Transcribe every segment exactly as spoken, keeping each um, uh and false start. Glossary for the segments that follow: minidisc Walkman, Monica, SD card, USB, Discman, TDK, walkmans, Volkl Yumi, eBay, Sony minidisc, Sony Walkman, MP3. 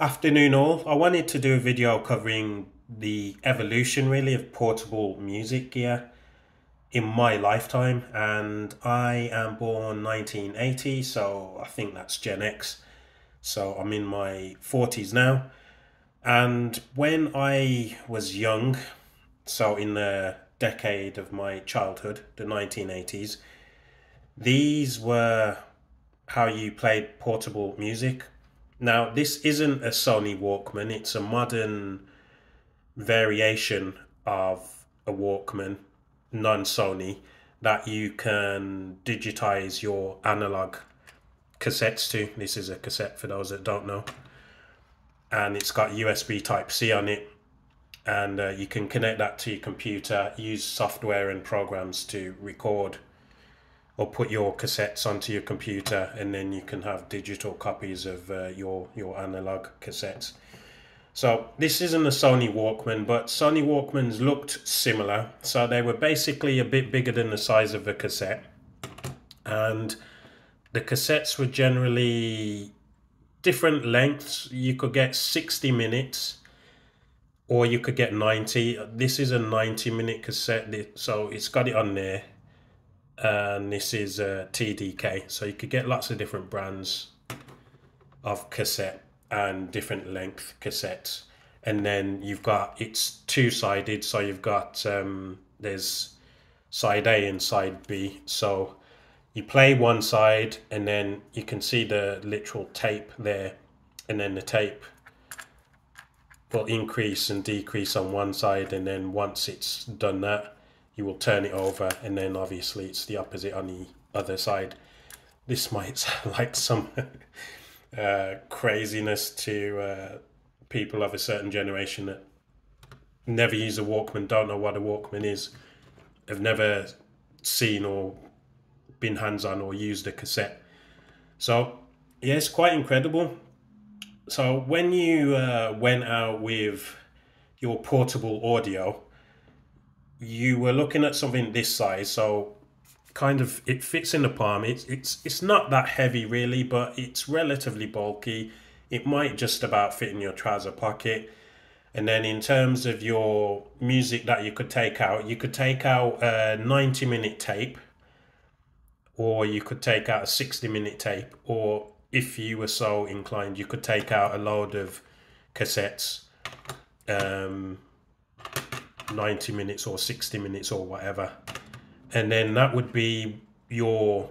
Afternoon all. I wanted to do a video covering the evolution really of portable music gear in my lifetime, and I am born nineteen eighty, so I think that's Gen X, so I'm in my forties now. And when I was young, so in the decade of my childhood, the nineteen eighties, these were how you played portable music. Now, this isn't a Sony Walkman, it's a modern variation of a Walkman, non-Sony, that you can digitize your analog cassettes to. This is a cassette for those that don't know. And it's got U S B Type C on it. And uh, you can connect that to your computer, use software and programs to record or put your cassettes onto your computer, and then you can have digital copies of uh, your, your analog cassettes. So this isn't a Sony Walkman, but Sony Walkmans looked similar. So they were basically a bit bigger than the size of a cassette. And the cassettes were generally different lengths. You could get sixty minutes or you could get ninety. This is a ninety minute cassette, so it's got it on there. And this is a T D K, so you could get lots of different brands of cassette and different length cassettes. And then you've got, it's two-sided, so you've got um, there's side A and side B, so you play one side and then you can see the literal tape there, and then the tape will increase and decrease on one side, and then once it's done that, you will turn it over, and then obviously it's the opposite on the other side. This might sound like some uh, craziness to uh, people of a certain generation that never use a Walkman, don't know what a Walkman is, have never seen or been hands-on or used a cassette. So yeah, it's quite incredible. So when you uh, went out with your portable audio, you were looking at something this size, so kind of it fits in the palm. It's it's it's not that heavy really, but it's relatively bulky. It might just about fit in your trouser pocket. And then in terms of your music that you could take out, you could take out a ninety minute tape, or you could take out a sixty minute tape, or if you were so inclined, you could take out a load of cassettes. Um, ninety minutes or sixty minutes or whatever, and then that would be your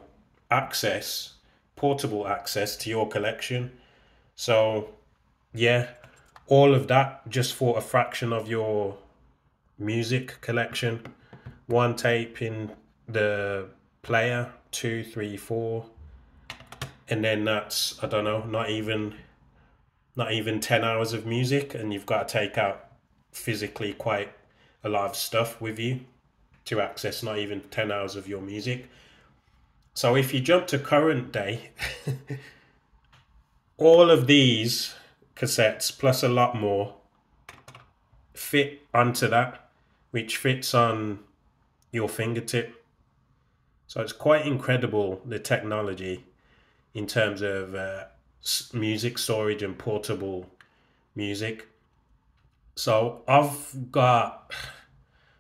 access, portable access to your collection. So yeah, all of that just for a fraction of your music collection. One tape in the player, two, three, four, and then that's, I don't know, not even not even ten hours of music, and you've got to take out physically quite a lot of stuff with you to access not even ten hours of your music. So if you jump to current day, all of these cassettes plus a lot more fit onto that, which fits on your fingertip. So it's quite incredible, the technology in terms of uh, music storage and portable music. So I've got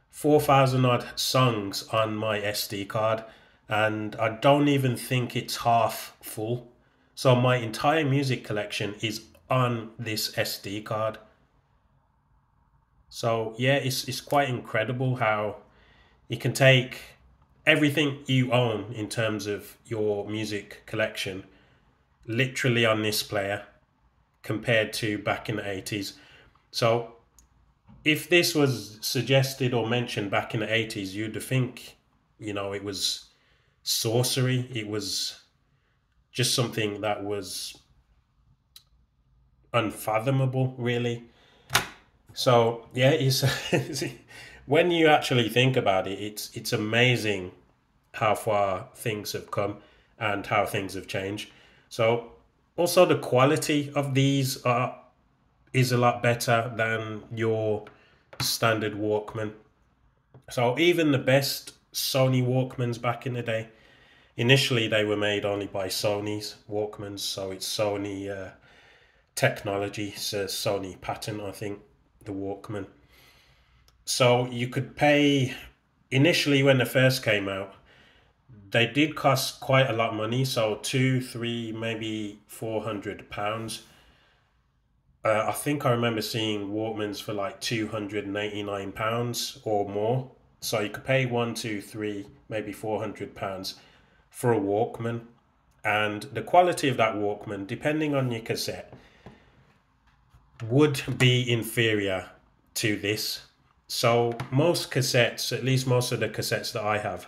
four thousand odd songs on my S D card, and I don't even think it's half full. So my entire music collection is on this S D card. So yeah, it's, it's quite incredible how you can take everything you own in terms of your music collection literally on this player compared to back in the eighties. So if this was suggested or mentioned back in the eighties, you'd think, you know, it was sorcery. It was just something that was unfathomable, really. So yeah, it's, when you actually think about it, it's it's amazing how far things have come and how things have changed. So also the quality of these are is a lot better than your standard Walkman. So even the best Sony Walkmans back in the day, initially they were made only by Sony's Walkmans, so it's Sony uh, technology, says Sony patent, I think, the Walkman. So you could pay, initially when they first came out, they did cost quite a lot of money, so two, three, maybe four hundred pounds. Uh, I think I remember seeing Walkmans for like two hundred and eighty-nine pounds or more. So you could pay one, two, three, maybe four hundred pounds for a Walkman, and the quality of that Walkman, depending on your cassette, would be inferior to this. So most cassettes, at least most of the cassettes that I have.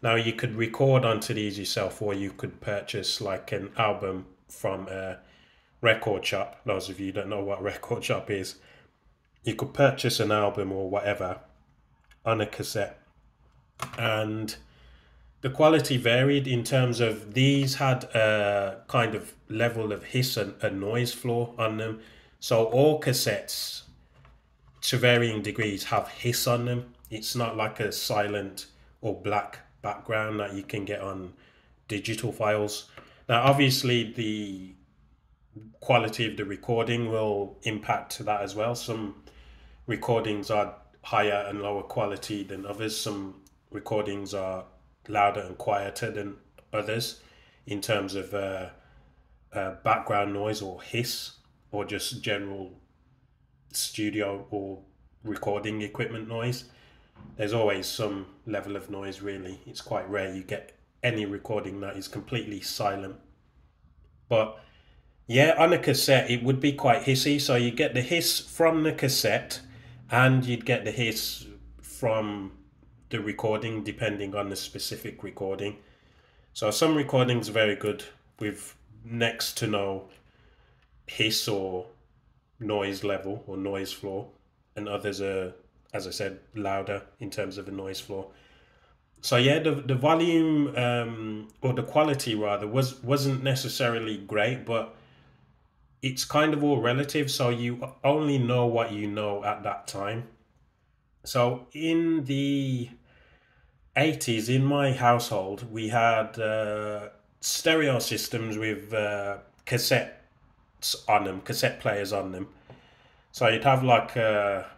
Now you could record onto these yourself, or you could purchase like an album from a record shop. Those of you who don't know what a record shop is, you could purchase an album or whatever on a cassette. And the quality varied in terms of these had a kind of level of hiss and a noise floor on them. So all cassettes to varying degrees have hiss on them. It's not like a silent or black background that you can get on digital files. Now obviously the quality of the recording will impact that as well. Some recordings are higher and lower quality than others. Some recordings are louder and quieter than others in terms of uh, uh, background noise or hiss, or just general studio or recording equipment noise. There's always some level of noise, really. It's quite rare you get any recording that is completely silent. But yeah, on a cassette it would be quite hissy. So you get the hiss from the cassette and you'd get the hiss from the recording, depending on the specific recording. So some recordings are very good with next to no hiss or noise level or noise floor, and others are, as I said, louder in terms of the noise floor. So yeah, the, the volume um, or the quality rather was, wasn't necessarily great, but it's kind of all relative. So you only know what you know at that time. So in the eighties, in my household, we had uh, stereo systems with uh, cassettes on them, cassette players on them. So you'd have like a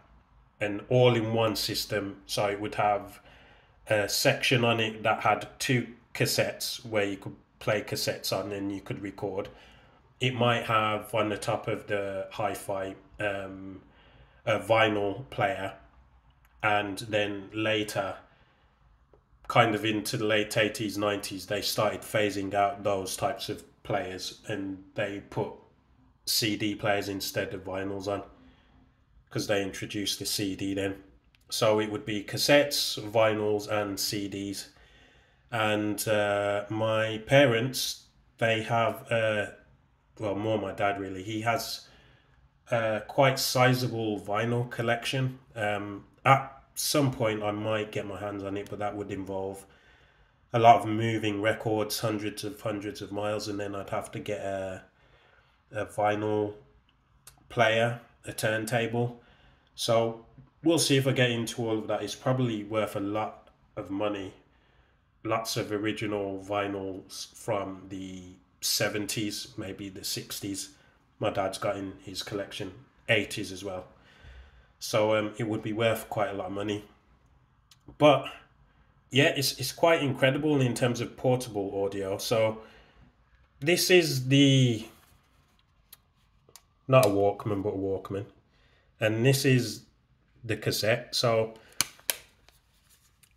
uh, an all-in-one system. So it would have a section on it that had two cassettes where you could play cassettes on and you could record. It might have on the top of the hi-fi um, a vinyl player, and then later, kind of into the late eighties, nineties, they started phasing out those types of players and they put C D players instead of vinyls on, because they introduced the C D then. So it would be cassettes, vinyls and C Ds. And uh, my parents, they have, uh, well, more my dad really, he has a quite sizable vinyl collection. Um, at some point I might get my hands on it, but that would involve a lot of moving records, hundreds of hundreds of miles, and then I'd have to get a, a vinyl player, a turntable. So we'll see if I get into all of that. It's probably worth a lot of money. Lots of original vinyls from the seventies, maybe the sixties. My dad's got in his collection, eighties as well. So um, it would be worth quite a lot of money. But yeah, it's, it's quite incredible in terms of portable audio. So this is the, not a Walkman, but a Walkman. And this is the cassette. So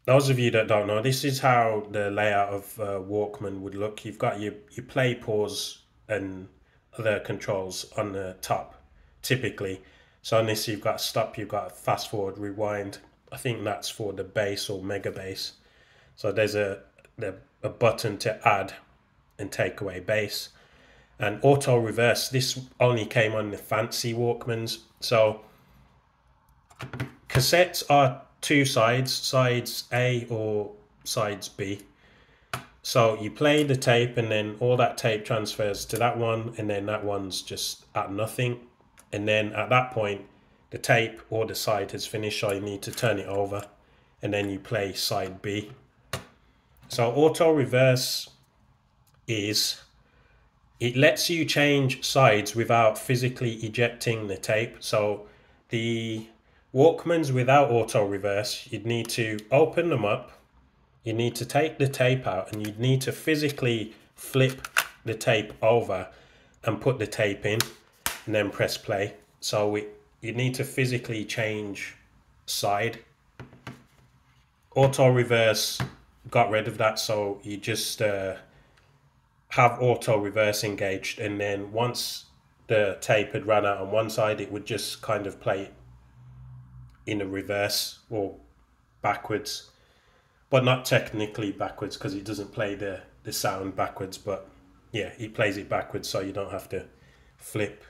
those of you that don't know, this is how the layout of uh, Walkman would look. You've got your, your play, pause and other controls on the top, typically. So on this you've got stop, you've got fast forward, rewind. I think that's for the bass or mega bass. So there's a, a button to add and take away bass. And auto reverse, this only came on the fancy Walkmans. So cassettes are two sides, sides A or sides B. So you play the tape and then all that tape transfers to that one, and then that one's just at nothing. And then at that point, the tape or the side has finished, so you need to turn it over and then you play side B. So auto reverse is It lets you change sides without physically ejecting the tape. So the Walkmans without auto reverse, you'd need to open them up, you need to take the tape out, and you'd need to physically flip the tape over and put the tape in and then press play. So we, you'd need to physically change side. Auto reverse got rid of that, so you just uh, have auto reverse engaged, and then once the tape had run out on one side, it would just kind of play it in a reverse or backwards, but not technically backwards because it doesn't play the, the sound backwards, but yeah, it plays it backwards, so you don't have to flip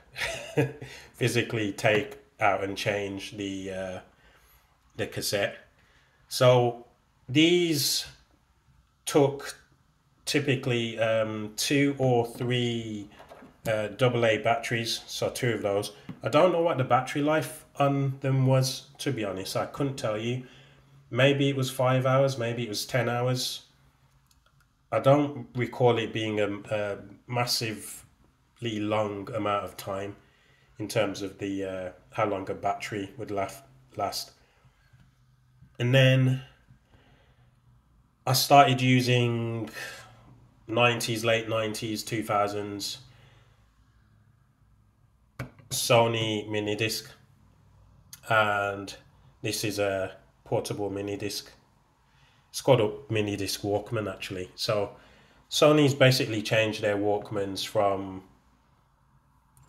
physically take out and change the uh, the cassette. So these took typically um, two or three uh, double A batteries, so two of those. I don't know what the battery life on them was, to be honest. I couldn't tell you. Maybe it was five hours, maybe it was ten hours. I don't recall it being a, a massively long amount of time in terms of the uh, how long a battery would last. And then I started using nineties, late nineties, two thousands Sony minidisc, and this is a portable minidisc. It's called a minidisc Walkman, actually. So Sony's basically changed their Walkmans from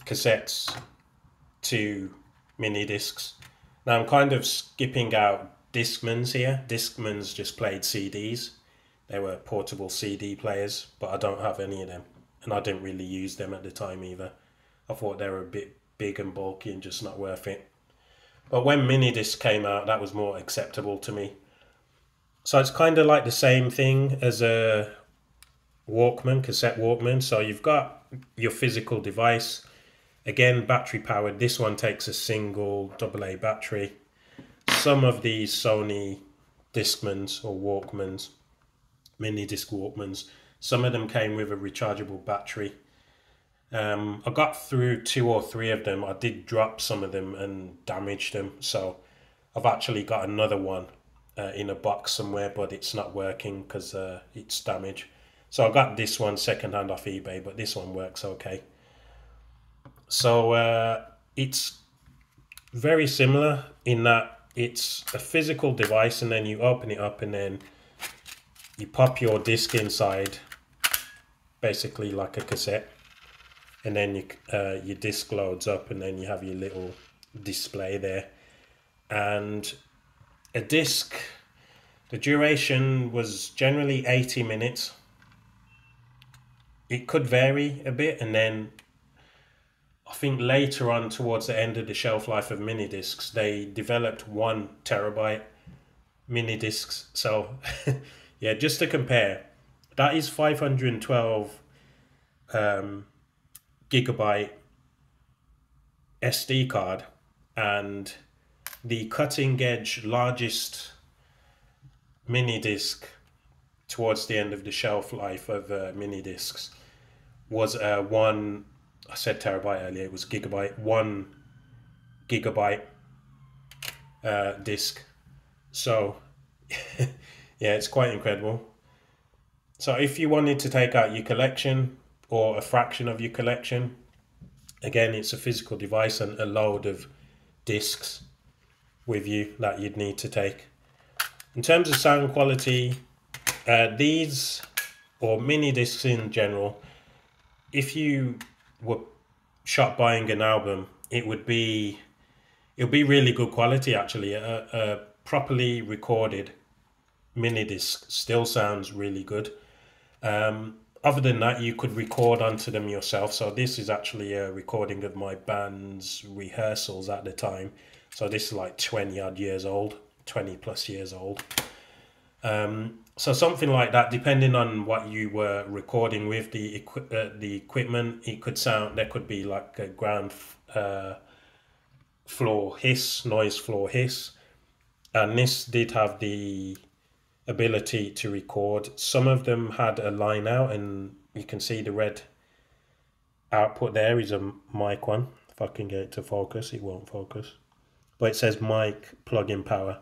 cassettes to minidiscs. Now I'm kind of skipping out Discmans here. Discmans just played C Ds. They were portable C D players, but I don't have any of them, and I didn't really use them at the time either. I thought they were a bit big and bulky and just not worth it. But when minidisc came out, that was more acceptable to me. So it's kind of like the same thing as a Walkman, cassette Walkman. So you've got your physical device, again battery powered. This one takes a single double A battery. Some of these Sony Discmans or Walkmans, minidisc Walkmans, some of them came with a rechargeable battery. Um, I got through two or three of them. I did drop some of them and damage them. So I've actually got another one uh, in a box somewhere, but it's not working because uh, it's damaged. So I got this one secondhand off eBay, but this one works okay. So uh, it's very similar in that it's a physical device, and then you open it up and then you pop your disc inside, basically like a cassette, and then you, uh, your disc loads up, and then you have your little display there. And a disc, the duration was generally eighty minutes. It could vary a bit, and then I think later on towards the end of the shelf life of minidiscs, they developed one terabyte minidiscs. So yeah, just to compare, that is five hundred twelve um, gigabyte S D card, and the cutting edge largest minidisc towards the end of the shelf life of uh, minidiscs was uh, one I said terabyte earlier, it was gigabyte, one gigabyte uh, disc. So yeah, it's quite incredible. So if you wanted to take out your collection or a fraction of your collection, again, it's a physical device and a load of discs with you that you'd need to take. In terms of sound quality, uh, these, or mini discs in general, if you were shot buying an album, it would be it would be really good quality, actually. A, a properly recorded minidisc still sounds really good. Um, other than that, you could record onto them yourself. So this is actually a recording of my band's rehearsals at the time. So this is like twenty odd years old, twenty plus years old. Um, so something like that, depending on what you were recording with the equi uh, the equipment, it could sound, there could be like a ground uh, floor hiss, noise floor hiss. And this did have the ability to record. Some of them had a line out, and you can see the red output there is a mic one. If I can get it to focus, it won't focus. But it says mic plug-in power.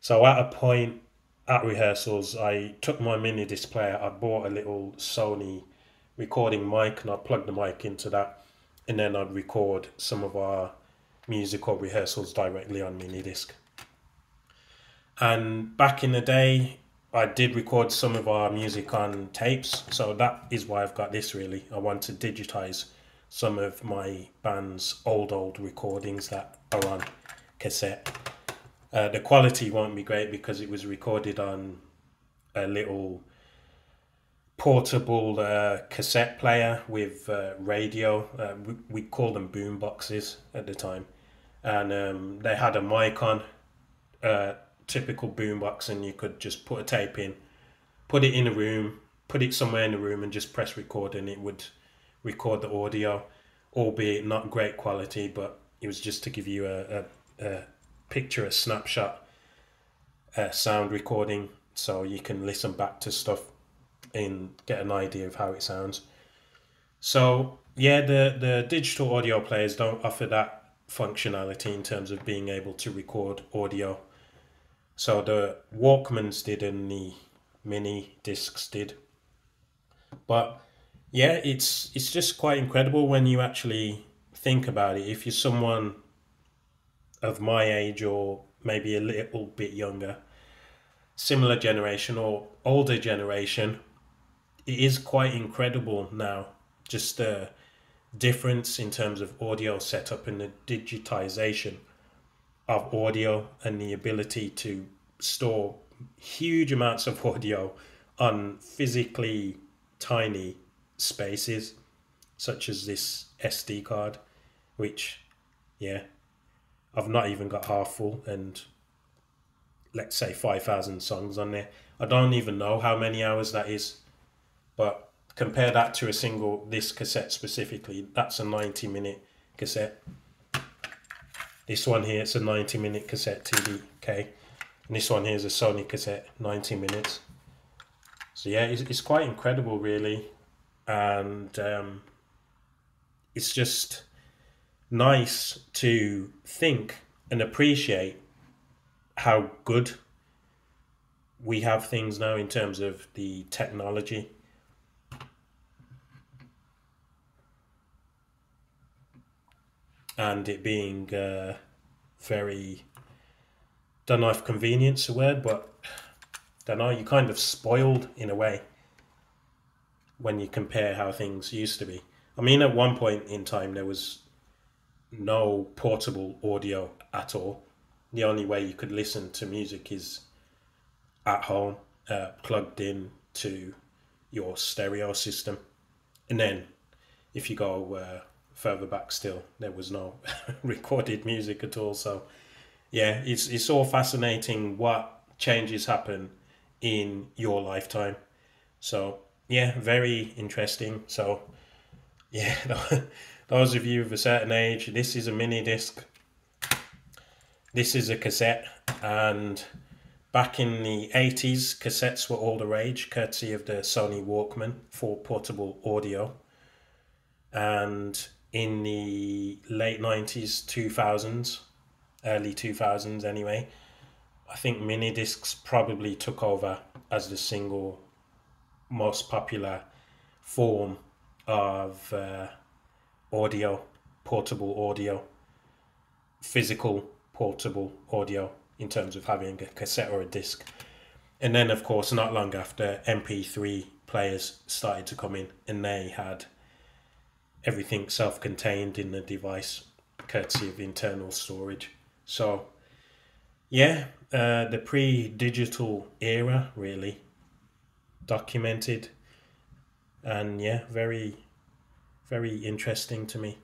So at a point at rehearsals, I took my mini display. I bought a little Sony recording mic and I plugged the mic into that. And then I'd record some of our musical rehearsals directly on minidisc. And back in the day, I did record some of our music on tapes, so that is why I've got this really. I want to digitize some of my band's old, old recordings that are on cassette. Uh, the quality won't be great because it was recorded on a little portable uh, cassette player with uh, radio. Uh, we, we called them boom boxes at the time, and um, they had a mic on, uh, typical boom box, and you could just put a tape in, put it in a room, put it somewhere in the room, and just press record, and it would record the audio, albeit not great quality, but it was just to give you a, a, a picture, a snapshot, a sound recording, so you can listen back to stuff and get an idea of how it sounds. So yeah, the, the digital audio players don't offer that functionality in terms of being able to record audio. So the Walkmans did and the mini discs did. But yeah, it's it's just quite incredible when you actually think about it. If you're someone of my age or maybe a little bit younger, similar generation or older generation, it is quite incredible now, just the difference in terms of audio setup and the digitization of audio and the ability to store huge amounts of audio on physically tiny spaces, such as this S D card, which, yeah, I've not even got half full, and let's say five thousand songs on there. I don't even know how many hours that is, but compare that to a single, this cassette specifically, that's a ninety minute cassette. This one here, it's a ninety minute cassette T D K. And this one here is a Sony cassette, ninety minutes. So yeah, it's, it's quite incredible really. And um, it's just nice to think and appreciate how good we have things now in terms of the technology. And it being uh, very, don't know if convenience a word, but don't know, you're kind of spoiled in a way when you compare how things used to be. I mean, at one point in time, there was no portable audio at all. The only way you could listen to music is at home, uh, plugged in to your stereo system. And then if you go Uh, further back still, there was no recorded music at all. So yeah, it's it's all fascinating what changes happen in your lifetime. So yeah, very interesting. So yeah, those of you of a certain age, this is a mini disc, this is a cassette, and back in the eighties, cassettes were all the rage, courtesy of the Sony Walkman for portable audio. And in the late nineties, two thousands, early two thousands anyway, I think minidiscs probably took over as the single most popular form of uh, audio, portable audio, physical portable audio in terms of having a cassette or a disc. And then, of course, not long after, M P three players started to come in, and they had everything self-contained in the device, courtesy of internal storage. So yeah, uh, the pre-digital era really documented, and yeah, very, very interesting to me.